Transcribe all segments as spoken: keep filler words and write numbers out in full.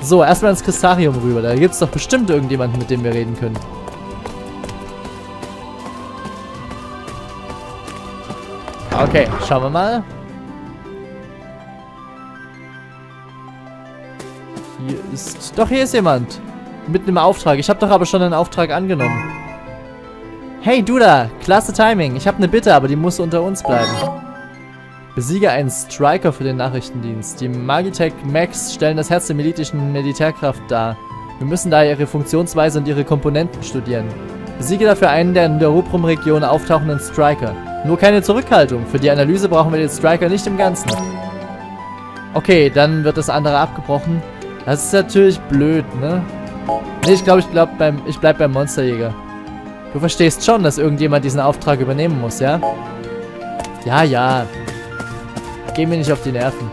So, erstmal ins Crystarium rüber. Da gibt es doch bestimmt irgendjemanden, mit dem wir reden können. Okay, schauen wir mal. Hier ist... Doch, hier ist jemand. Mit einem Auftrag. Ich habe doch aber schon einen Auftrag angenommen. Hey, du da. Klasse Timing. Ich habe eine Bitte, aber die muss unter uns bleiben. Besiege einen Striker für den Nachrichtendienst. Die Magitech Max stellen das Herz der militärischen Militärkraft dar. Wir müssen daher ihre Funktionsweise und ihre Komponenten studieren. Besiege dafür einen der in der Rubrum-Region auftauchenden Striker. Nur keine Zurückhaltung. Für die Analyse brauchen wir den Striker nicht im Ganzen. Okay, dann wird das andere abgebrochen. Das ist natürlich blöd, ne? Ne, ich glaube, ich, glaub, beim, ich bleib beim Monsterjäger. Du verstehst schon, dass irgendjemand diesen Auftrag übernehmen muss, ja? Ja, ja. Geh mir nicht auf die Nerven.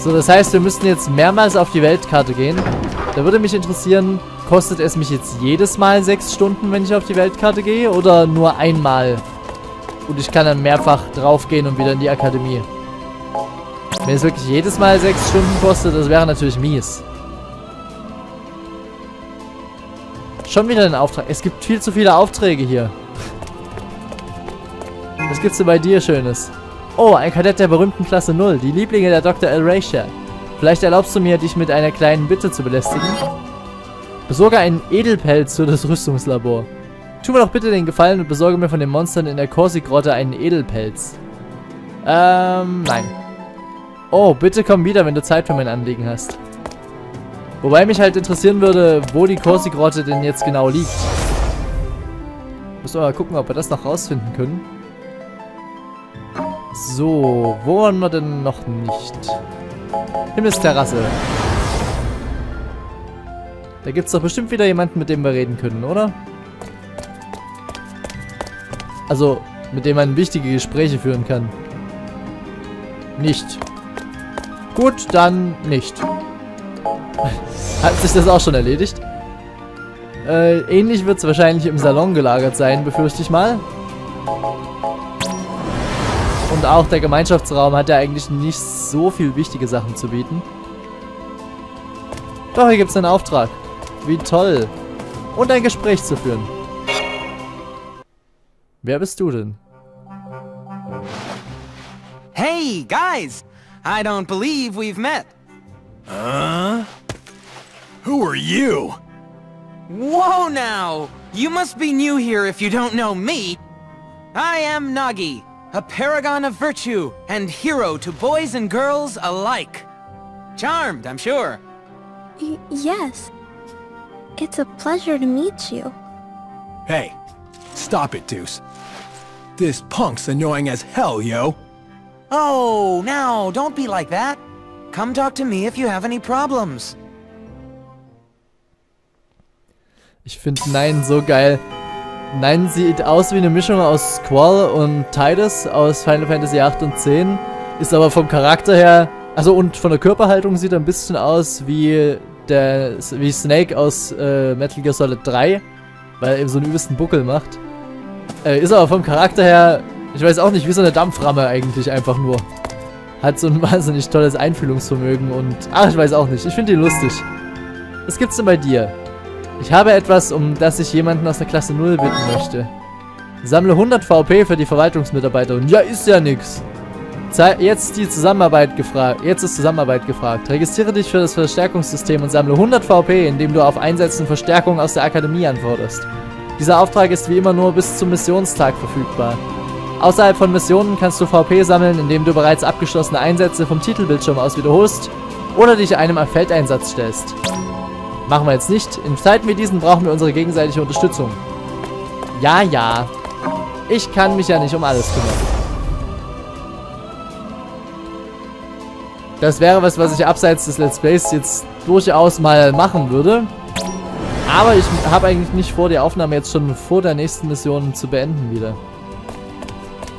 So, das heißt, wir müssten jetzt mehrmals auf die Weltkarte gehen. Da würde mich interessieren, kostet es mich jetzt jedes Mal sechs Stunden, wenn ich auf die Weltkarte gehe? Oder nur einmal? Und ich kann dann mehrfach draufgehen und wieder in die Akademie. Wenn es wirklich jedes Mal sechs Stunden kostet, das wäre natürlich mies. Schon wieder ein Auftrag. Es gibt viel zu viele Aufträge hier. Was gibt's denn bei dir Schönes? Oh, ein Kadett der berühmten Klasse null. Die Lieblinge der Doktor Elratia. Vielleicht erlaubst du mir, dich mit einer kleinen Bitte zu belästigen? Besorge einen Edelpelz für das Rüstungslabor. Tu mir doch bitte den Gefallen und besorge mir von den Monstern in der Corsigrotte einen Edelpelz. Ähm, nein. Oh, bitte komm wieder, wenn du Zeit für mein Anliegen hast. Wobei mich halt interessieren würde, wo die Corsigrotte denn jetzt genau liegt. Müssen wir mal gucken, ob wir das noch rausfinden können. So, wo waren wir denn noch nicht? Himmelsterrasse. Da gibt es doch bestimmt wieder jemanden, mit dem wir reden können, oder? Also, mit dem man wichtige Gespräche führen kann. Nicht. Gut, dann nicht. Hat sich das auch schon erledigt? Äh, ähnlich wird es wahrscheinlich im Salon gelagert sein, befürchte ich mal. Und auch der Gemeinschaftsraum hat ja eigentlich nicht so viel wichtige Sachen zu bieten. Doch, hier gibt es einen Auftrag. Wie toll. Und ein Gespräch zu führen. Wer bist du denn? Hey, guys! I don't believe we've met. Huh? Who are you? Whoa now! You must be new here if you don't know me. I am Nagi, a paragon of virtue and hero to boys and girls alike. Charmed, I'm sure. Y- yes. It's a pleasure to meet you. Hey, stop it, Deuce. This punk's annoying as hell, yo. Oh, now, don't be like that. Come talk to me if you have any problems. Ich finde Nein so geil. Nein sieht aus wie eine Mischung aus Squall und Tidus aus Final Fantasy acht und zehn. Ist aber vom Charakter her, also und von der Körperhaltung sieht er ein bisschen aus wie der wie Snake aus äh, Metal Gear Solid drei, weil er eben so einen übelsten Buckel macht. Äh, ist aber vom Charakter her, ich weiß auch nicht, wie so eine Dampframme eigentlich einfach nur. Hat so ein wahnsinnig tolles Einfühlungsvermögen und... Ach, ich weiß auch nicht. Ich finde ihn lustig. Was gibt's denn bei dir? Ich habe etwas, um das ich jemanden aus der Klasse null bitten möchte. Sammle hundert V P für die Verwaltungsmitarbeiter. Und ja, ist ja nix. Ze jetzt, die Zusammenarbeit gefragt. Jetzt ist Zusammenarbeit gefragt. Registriere dich für das Verstärkungssystem und sammle hundert V P, indem du auf Einsatz und Verstärkung aus der Akademie antwortest. Dieser Auftrag ist wie immer nur bis zum Missionstag verfügbar. Außerhalb von Missionen kannst du V P sammeln, indem du bereits abgeschlossene Einsätze vom Titelbildschirm aus wiederholst oder dich einem Feldeinsatz stellst. Machen wir jetzt nicht. In Zeiten wie diesen brauchen wir unsere gegenseitige Unterstützung. Ja, ja. Ich kann mich ja nicht um alles kümmern. Das wäre was, was ich abseits des Let's Plays jetzt durchaus mal machen würde. Aber ich habe eigentlich nicht vor, die Aufnahme jetzt schon vor der nächsten Mission zu beenden wieder.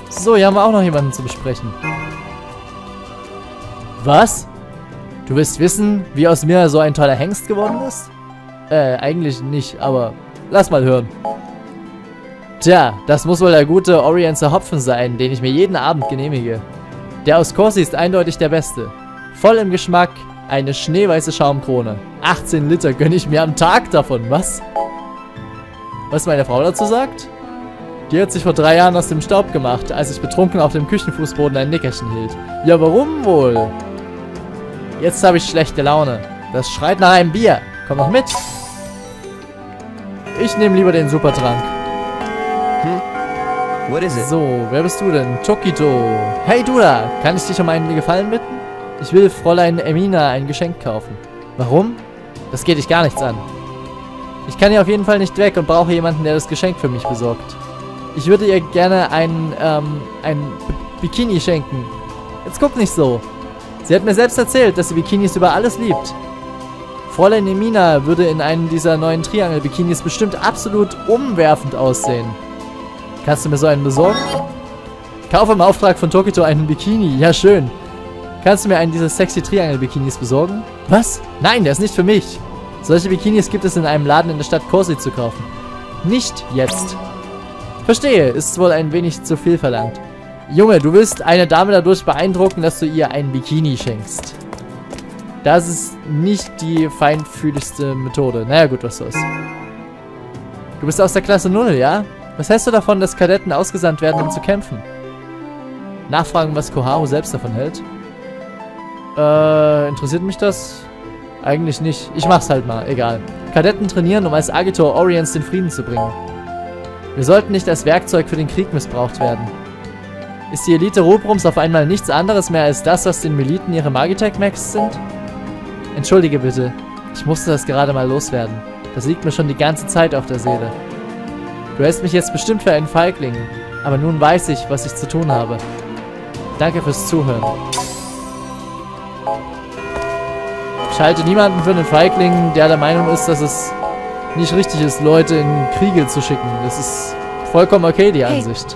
So, hier haben wir auch noch jemanden zu besprechen. Was? Du willst wissen, wie aus mir so ein toller Hengst geworden ist? Äh, eigentlich nicht, aber lass mal hören. Tja, das muss wohl der gute Orienzer Hopfen sein, den ich mir jeden Abend genehmige. Der aus Corsi ist eindeutig der Beste. Voll im Geschmack, Eine schneeweiße Schaumkrone. achtzehn Liter gönne ich mir am Tag davon, was? Was meine Frau dazu sagt? Die hat sich vor drei Jahren aus dem Staub gemacht, als ich betrunken auf dem Küchenfußboden ein Nickerchen hielt. Ja, warum wohl? Jetzt habe ich schlechte Laune. Das schreit nach einem Bier. Komm doch mit. Ich nehme lieber den Supertrank. Hm? What is it? So, wer bist du denn? Tokito. Hey du da, kann ich dich um einen Gefallen bitten? Ich will Fräulein Emina ein Geschenk kaufen. Warum? Das geht dich gar nichts an. Ich kann hier auf jeden Fall nicht weg und brauche jemanden, der das Geschenk für mich besorgt. Ich würde ihr gerne ein, ähm, ein Bikini schenken. Jetzt guck nicht so. Sie hat mir selbst erzählt, dass sie Bikinis über alles liebt. Fräulein Emina würde in einem dieser neuen Triangel-Bikinis bestimmt absolut umwerfend aussehen. Kannst du mir so einen besorgen? Kaufe im Auftrag von Tokito einen Bikini. Ja, schön. Kannst du mir einen dieser sexy Triangel-Bikinis besorgen? Was? Nein, der ist nicht für mich. Solche Bikinis gibt es in einem Laden in der Stadt Corsi zu kaufen. Nicht jetzt. Verstehe, ist wohl ein wenig zu viel verlangt. Junge, du willst eine Dame dadurch beeindrucken, dass du ihr einen Bikini schenkst. Das ist nicht die feinfühligste Methode. Naja gut, was soll's. Du bist aus der Klasse null, ja? Was hältst du davon, dass Kadetten ausgesandt werden, um zu kämpfen? Nachfragen, was Koharu selbst davon hält? Äh, interessiert mich das? Eigentlich nicht. Ich mach's halt mal, egal. Kadetten trainieren, um als Agitor Orients den Frieden zu bringen. Wir sollten nicht als Werkzeug für den Krieg missbraucht werden. Ist die Elite Rubrums auf einmal nichts anderes mehr als das, was den Militen ihre Magitech-Max sind? Entschuldige bitte, ich musste das gerade mal loswerden. Das liegt mir schon die ganze Zeit auf der Seele. Du hältst mich jetzt bestimmt für einen Feigling, aber nun weiß ich, was ich zu tun habe. Danke fürs Zuhören. Ich halte niemanden für einen Feigling, der der Meinung ist, dass es nicht richtig ist, Leute in Kriege zu schicken. Das ist vollkommen okay, die Ansicht.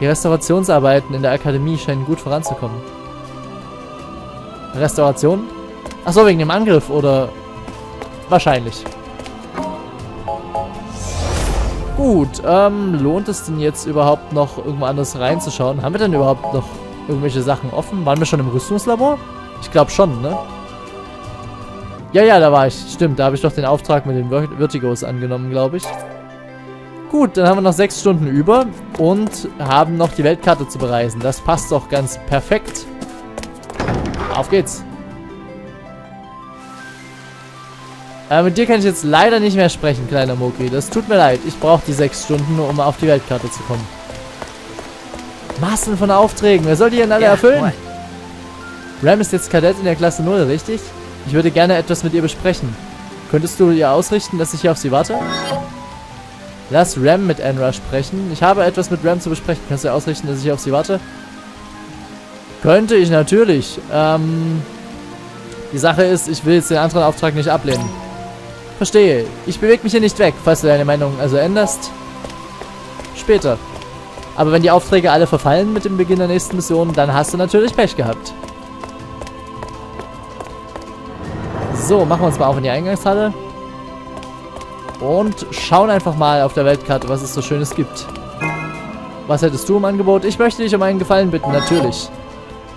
Die Restaurationsarbeiten in der Akademie scheinen gut voranzukommen. Restauration? Achso, wegen dem Angriff, oder? Wahrscheinlich. Gut, ähm, lohnt es denn jetzt überhaupt noch, irgendwo anders reinzuschauen? Haben wir denn überhaupt noch irgendwelche Sachen offen? Waren wir schon im Rüstungslabor? Ich glaube schon, ne? Ja, ja, da war ich. Stimmt, da habe ich doch den Auftrag mit den Vertigos angenommen, glaube ich. Gut, dann haben wir noch sechs Stunden über und haben noch die Weltkarte zu bereisen. Das passt doch ganz perfekt. Auf geht's. Äh, mit dir kann ich jetzt leider nicht mehr sprechen, kleiner Mogri. Das tut mir leid. Ich brauche die sechs Stunden, um auf die Weltkarte zu kommen. Massen von Aufträgen. Wer soll die denn alle erfüllen? Rem ist jetzt Kadett in der Klasse null, richtig? Ich würde gerne etwas mit ihr besprechen. Könntest du ihr ausrichten, dass ich hier auf sie warte? Lass Rem mit Enra sprechen. Ich habe etwas mit Rem zu besprechen. Kannst du ihr ausrichten, dass ich hier auf sie warte? Könnte ich natürlich. Ähm, die Sache ist, ich will jetzt den anderen Auftrag nicht ablehnen. Verstehe. Ich bewege mich hier nicht weg, falls du deine Meinung also änderst. Später. Aber wenn die Aufträge alle verfallen mit dem Beginn der nächsten Mission, dann hast du natürlich Pech gehabt. So, machen wir uns mal auf in die Eingangshalle. Und schauen einfach mal auf der Weltkarte, was es so Schönes gibt. Was hättest du im Angebot? Ich möchte dich um einen Gefallen bitten, natürlich.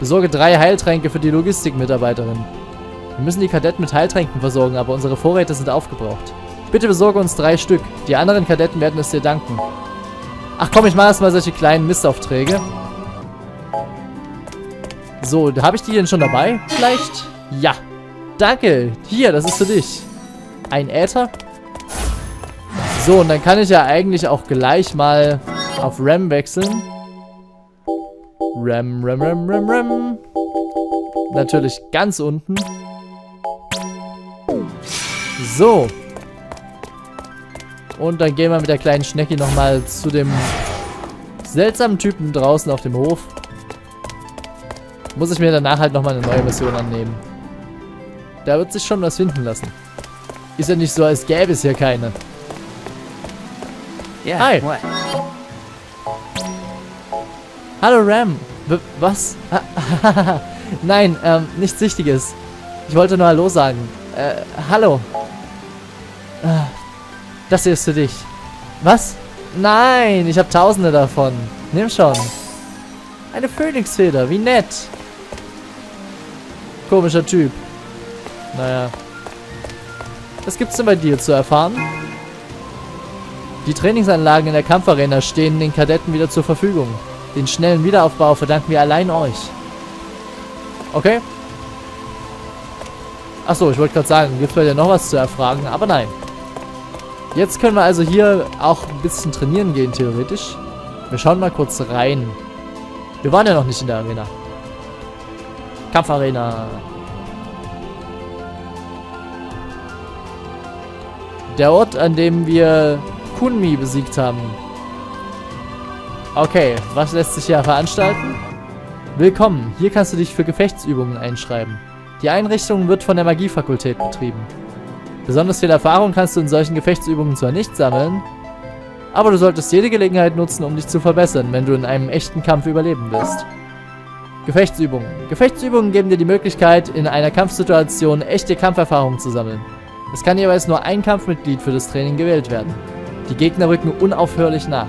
Besorge drei Heiltränke für die Logistikmitarbeiterin. Wir müssen die Kadetten mit Heiltränken versorgen, aber unsere Vorräte sind aufgebraucht. Bitte besorge uns drei Stück. Die anderen Kadetten werden es dir danken. Ach komm, ich mache erstmal solche kleinen Missaufträge. So, habe ich die denn schon dabei? Vielleicht? Ja. Danke. Hier, das ist für dich. Ein Äther. So, und dann kann ich ja eigentlich auch gleich mal auf Rem wechseln. Rem, Rem, Rem, Rem, Rem. Natürlich ganz unten. So. Und dann gehen wir mit der kleinen Schnecki nochmal zu dem seltsamen Typen draußen auf dem Hof. Muss ich mir danach halt nochmal eine neue Mission annehmen. Da wird sich schon was finden lassen. Ist ja nicht so, als gäbe es hier keine. Yeah, hi. What? Hallo, Ram. B was? Nein, ähm, nichts Wichtiges. Ich wollte nur Hallo sagen. Äh, hallo. Das hier ist für dich. Was? Nein, ich habe tausende davon. Nimm schon. Eine Phönixfeder, wie nett. Komischer Typ. Naja. Was gibt's denn bei dir zu erfahren? Die Trainingsanlagen in der Kampfarena stehen den Kadetten wieder zur Verfügung. Den schnellen Wiederaufbau verdanken wir allein euch. Okay. Achso, ich wollte gerade sagen, gibt es ja noch was zu erfragen, aber nein. Jetzt können wir also hier auch ein bisschen trainieren gehen, theoretisch. Wir schauen mal kurz rein. Wir waren ja noch nicht in der Arena. Kampfarena. Der Ort, an dem wir Kunmi besiegt haben. Okay, was lässt sich hier veranstalten? Willkommen, hier kannst du dich für Gefechtsübungen einschreiben. Die Einrichtung wird von der Magiefakultät betrieben. Besonders viel Erfahrung kannst du in solchen Gefechtsübungen zwar nicht sammeln, aber du solltest jede Gelegenheit nutzen, um dich zu verbessern, wenn du in einem echten Kampf überleben willst. Gefechtsübungen. Gefechtsübungen geben dir die Möglichkeit, in einer Kampfsituation echte Kampferfahrung zu sammeln. Es kann jeweils nur ein Kampfmitglied für das Training gewählt werden. Die Gegner rücken unaufhörlich nach.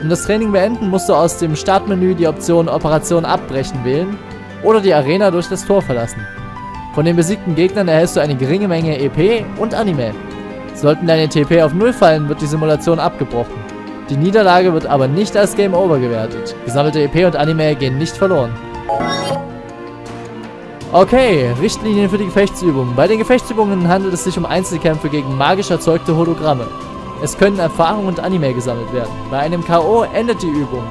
Um das Training beenden, musst du aus dem Startmenü die Option Operation abbrechen wählen oder die Arena durch das Tor verlassen. Von den besiegten Gegnern erhältst du eine geringe Menge E P und Anime. Sollten deine T P auf null fallen, wird die Simulation abgebrochen. Die Niederlage wird aber nicht als Game Over gewertet. Gesammelte E P und Anime gehen nicht verloren. Okay, Richtlinien für die Gefechtsübungen. Bei den Gefechtsübungen handelt es sich um Einzelkämpfe gegen magisch erzeugte Hologramme. Es können Erfahrung und Anime gesammelt werden. Bei einem K O endet die Übung.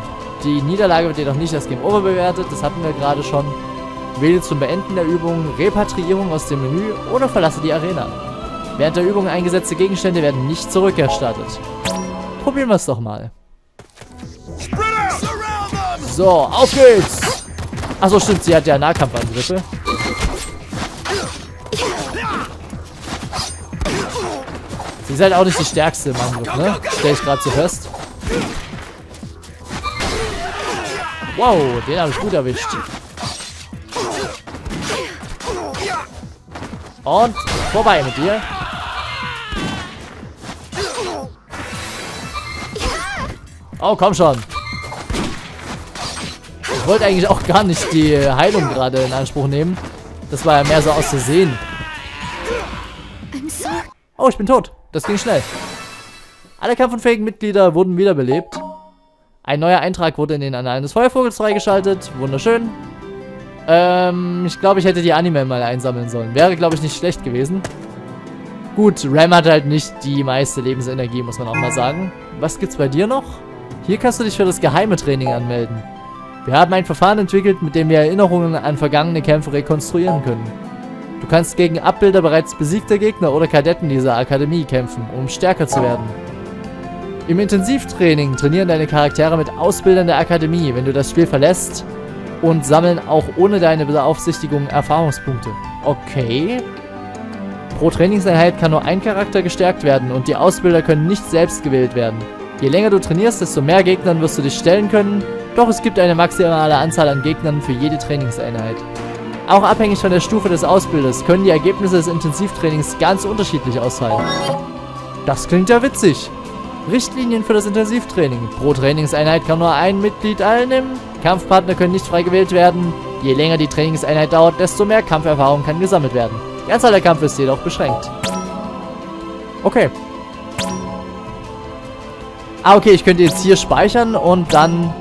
Die Niederlage wird jedoch nicht als Game Over bewertet, das hatten wir gerade schon. Wähle zum Beenden der Übung Repatriierung aus dem Menü oder verlasse die Arena. Während der Übung eingesetzte Gegenstände werden nicht zurückerstattet. Probieren wir es doch mal. So, auf geht's! Achso, stimmt, sie hat ja Nahkampfangriffe. Sie ist halt auch nicht die stärkste im Angriff, ne? Stell ich gerade so fest. Wow, den habe ich gut erwischt. Und vorbei mit dir. Oh, komm schon. Ich wollte eigentlich auch gar nicht die Heilung gerade in Anspruch nehmen. Das war ja mehr so aus Versehen. Oh, ich bin tot. Das ging schnell. Alle kampfunfähigen Mitglieder wurden wiederbelebt. Ein neuer Eintrag wurde in den Annalen des Feuervogels freigeschaltet. Wunderschön. Ähm, ich glaube, ich hätte die Anime mal einsammeln sollen. Wäre, glaube ich, nicht schlecht gewesen. Gut, Rem hat halt nicht die meiste Lebensenergie, muss man auch mal sagen. Was gibt's bei dir noch? Hier kannst du dich für das geheime Training anmelden. Wir haben ein Verfahren entwickelt, mit dem wir Erinnerungen an vergangene Kämpfe rekonstruieren können. Du kannst gegen Abbilder bereits besiegter Gegner oder Kadetten dieser Akademie kämpfen, um stärker zu werden. Im Intensivtraining trainieren deine Charaktere mit Ausbildern der Akademie, wenn du das Spiel verlässt, und sammeln auch ohne deine Beaufsichtigung Erfahrungspunkte. Okay. Pro Trainingseinheit kann nur ein Charakter gestärkt werden und die Ausbilder können nicht selbst gewählt werden. Je länger du trainierst, desto mehr Gegnern wirst du dich stellen können, doch es gibt eine maximale Anzahl an Gegnern für jede Trainingseinheit. Auch abhängig von der Stufe des Ausbilders können die Ergebnisse des Intensivtrainings ganz unterschiedlich ausfallen. Das klingt ja witzig. Richtlinien für das Intensivtraining. Pro Trainingseinheit kann nur ein Mitglied teilnehmen. Kampfpartner können nicht frei gewählt werden. Je länger die Trainingseinheit dauert, desto mehr Kampferfahrung kann gesammelt werden. Die Anzahl der Kämpfe ist jedoch beschränkt. Okay. Ah, okay, ich könnte jetzt hier speichern und dann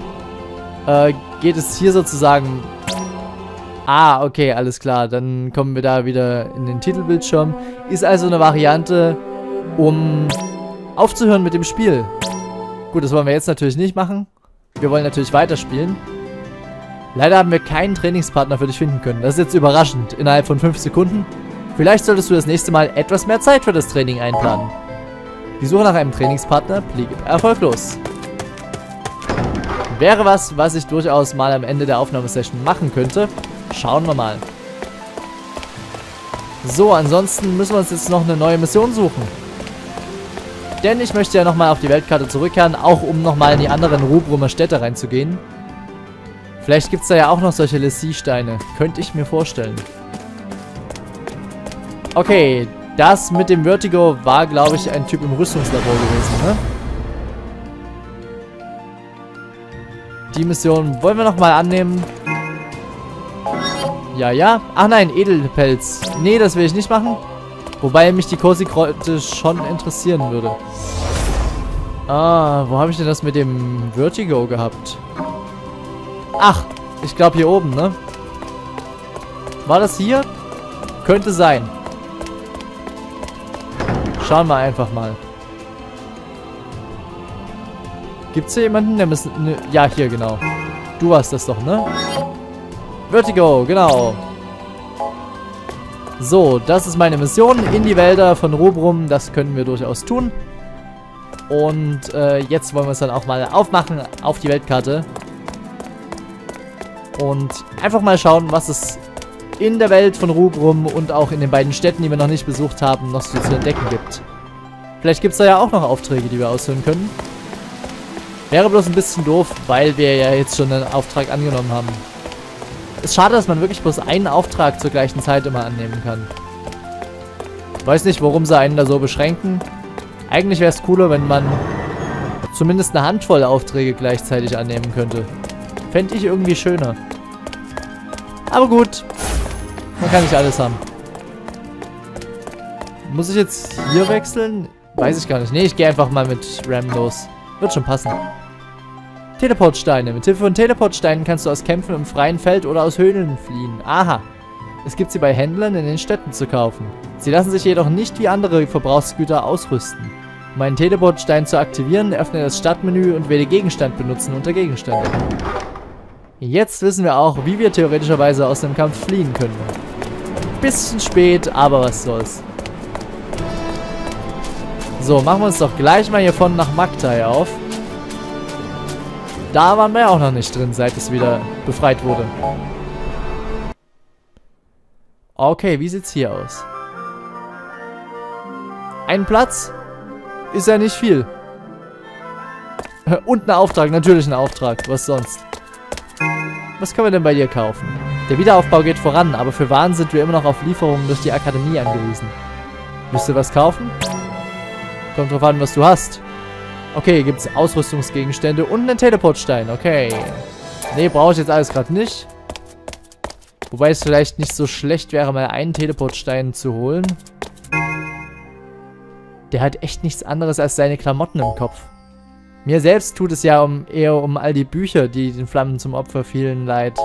äh, geht es hier sozusagen... Ah, okay, alles klar. Dann kommen wir da wieder in den Titelbildschirm. Ist also eine Variante, um aufzuhören mit dem Spiel. Gut, das wollen wir jetzt natürlich nicht machen. Wir wollen natürlich weiterspielen. Leider haben wir keinen Trainingspartner für dich finden können. Das ist jetzt überraschend, innerhalb von fünf Sekunden. Vielleicht solltest du das nächste Mal etwas mehr Zeit für das Training einplanen. Die Suche nach einem Trainingspartner blieb erfolglos. Wäre was, was ich durchaus mal am Ende der Aufnahmesession machen könnte. Schauen wir mal. So, ansonsten müssen wir uns jetzt noch eine neue Mission suchen. Denn ich möchte ja nochmal auf die Weltkarte zurückkehren, auch um nochmal in die anderen Rubrumer Städte reinzugehen. Vielleicht gibt es da ja auch noch solche L'Cie-Steine. Könnte ich mir vorstellen. Okay, das mit dem Vertigo war, glaube ich, ein Typ im Rüstungslabor gewesen, ne? Die Mission wollen wir nochmal annehmen. Ja, ja. Ach nein, Edelpelz. Nee, das will ich nicht machen. Wobei mich die Corsigrotte schon interessieren würde. Ah, wo habe ich denn das mit dem Vertigo gehabt? Ach, ich glaube hier oben, ne? War das hier? Könnte sein. Schauen wir einfach mal. Gibt's hier jemanden, der müssen... Ne, ja, hier, genau. Du warst das doch, ne? Vertigo, genau. So, das ist meine Mission. In die Wälder von Rubrum. Das können wir durchaus tun. Und äh, jetzt wollen wir es dann auch mal aufmachen auf die Weltkarte. Und einfach mal schauen, was es in der Welt von Rubrum und auch in den beiden Städten, die wir noch nicht besucht haben, noch so zu entdecken gibt. Vielleicht gibt es da ja auch noch Aufträge, die wir ausführen können. Wäre bloß ein bisschen doof, weil wir ja jetzt schon einen Auftrag angenommen haben. Es ist schade, dass man wirklich bloß einen Auftrag zur gleichen Zeit immer annehmen kann. Weiß nicht, warum sie einen da so beschränken. Eigentlich wäre es cooler, wenn man zumindest eine Handvoll Aufträge gleichzeitig annehmen könnte. Fände ich irgendwie schöner. Aber gut, man kann nicht alles haben. Muss ich jetzt hier wechseln? Weiß ich gar nicht. Ne, ich gehe einfach mal mit Rem los. Wird schon passen. Teleportsteine. Mit Hilfe von Teleportsteinen kannst du aus Kämpfen im freien Feld oder aus Höhlen fliehen. Aha. Es gibt sie bei Händlern in den Städten zu kaufen. Sie lassen sich jedoch nicht wie andere Verbrauchsgüter ausrüsten. Um einen Teleportstein zu aktivieren, öffne das Startmenü und wähle Gegenstand benutzen unter Gegenstände. Jetzt wissen wir auch, wie wir theoretischerweise aus dem Kampf fliehen können. Bisschen spät, aber was soll's. So, machen wir uns doch gleich mal hier von nach Magitech auf. Da waren wir ja auch noch nicht drin, seit es wieder befreit wurde. Okay, wie sieht's hier aus? Ein Platz? Ist ja nicht viel. Und ein Auftrag, natürlich ein Auftrag, was sonst? Was können wir denn bei dir kaufen? Der Wiederaufbau geht voran, aber für Waren sind wir immer noch auf Lieferungen durch die Akademie angewiesen. Willst du was kaufen? Kommt drauf an, was du hast. Okay, gibt es Ausrüstungsgegenstände und einen Teleportstein. Okay. Ne, brauche ich jetzt alles gerade nicht. Wobei es vielleicht nicht so schlecht wäre, mal einen Teleportstein zu holen. Der hat echt nichts anderes als seine Klamotten im Kopf. Mir selbst tut es ja um, eher um all die Bücher, die den Flammen zum Opfer fielen, leid.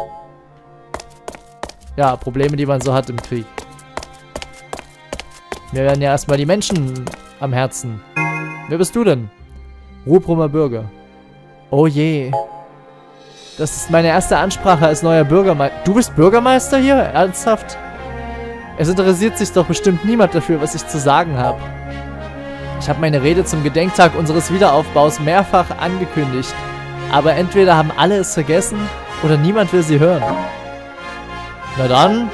Ja, Probleme, die man so hat im Krieg. Mir werden ja erstmal die Menschen am Herzen. Wer bist du denn? Rubrumer Bürger. Oh je. Das ist meine erste Ansprache als neuer Bürgermeister. Du bist Bürgermeister hier? Ernsthaft? Es interessiert sich doch bestimmt niemand dafür, was ich zu sagen habe. Ich habe meine Rede zum Gedenktag unseres Wiederaufbaus mehrfach angekündigt. Aber entweder haben alle es vergessen oder niemand will sie hören. Na dann.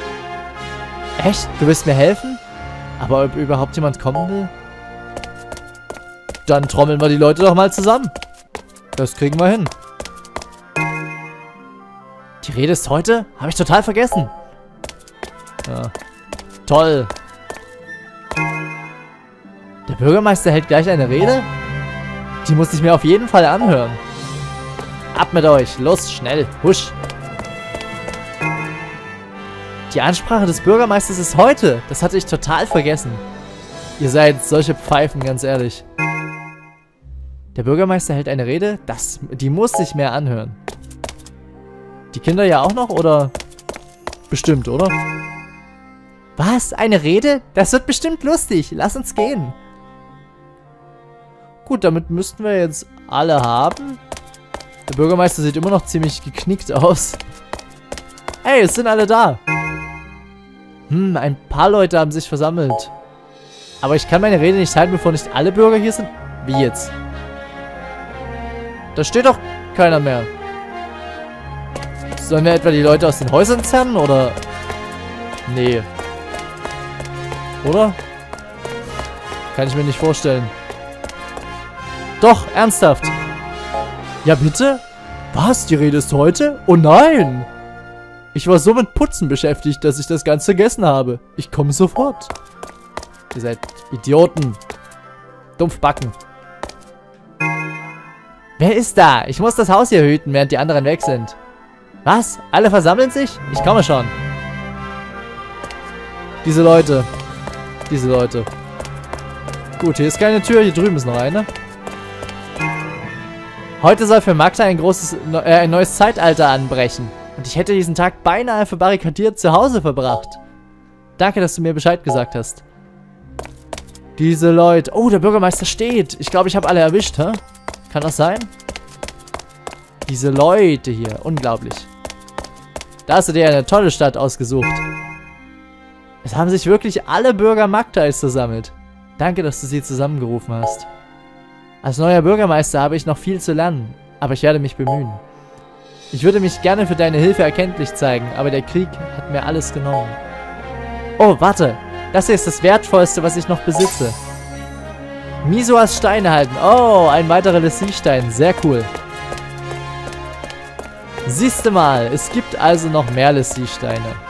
Echt? Du willst mir helfen? Aber ob überhaupt jemand kommen will? Dann trommeln wir die Leute doch mal zusammen. Das kriegen wir hin. Die Rede ist heute? Habe ich total vergessen. Ja. Toll. Der Bürgermeister hält gleich eine Rede? Die muss ich mir auf jeden Fall anhören. Ab mit euch. Los, schnell. Husch. Die Ansprache des Bürgermeisters ist heute. Das hatte ich total vergessen. Ihr seid solche Pfeifen, ganz ehrlich. Der Bürgermeister hält eine Rede, das, die muss sich mehr anhören. Die Kinder ja auch noch, oder? Bestimmt, oder? Was? Eine Rede? Das wird bestimmt lustig. Lass uns gehen. Gut, damit müssten wir jetzt alle haben. Der Bürgermeister sieht immer noch ziemlich geknickt aus. Hey, es sind alle da. Hm, ein paar Leute haben sich versammelt. Aber ich kann meine Rede nicht halten, bevor nicht alle Bürger hier sind. Wie jetzt? Da steht doch keiner mehr. Sollen wir etwa die Leute aus den Häusern zerren, oder? Nee. Oder? Kann ich mir nicht vorstellen. Doch, ernsthaft. Ja, bitte? Was? Die Rede ist heute? Oh nein! Ich war so mit Putzen beschäftigt, dass ich das ganz vergessen habe. Ich komme sofort. Ihr seid Idioten. Dumpfbacken. Wer ist da? Ich muss das Haus hier hüten, während die anderen weg sind. Was? Alle versammeln sich? Ich komme schon. Diese Leute. Diese Leute. Gut, hier ist keine Tür. Hier drüben ist noch eine. Heute soll für Magda ein großes, äh, ein neues Zeitalter anbrechen. Und ich hätte diesen Tag beinahe verbarrikadiert zu Hause verbracht. Danke, dass du mir Bescheid gesagt hast. Diese Leute. Oh, der Bürgermeister steht. Ich glaube, ich habe alle erwischt, hä? Kann das sein? Diese Leute hier. Unglaublich. Da hast du dir eine tolle Stadt ausgesucht. Es haben sich wirklich alle Bürger Magdais versammelt. Danke, dass du sie zusammengerufen hast. Als neuer Bürgermeister habe ich noch viel zu lernen, aber ich werde mich bemühen. Ich würde mich gerne für deine Hilfe erkenntlich zeigen, aber der Krieg hat mir alles genommen. Oh, warte. Das hier ist das Wertvollste, was ich noch besitze. Misoas Steine halten. Oh, ein weiterer L'Cie-Stein. Sehr cool. Siehste mal, es gibt also noch mehr L'Cie-Steine.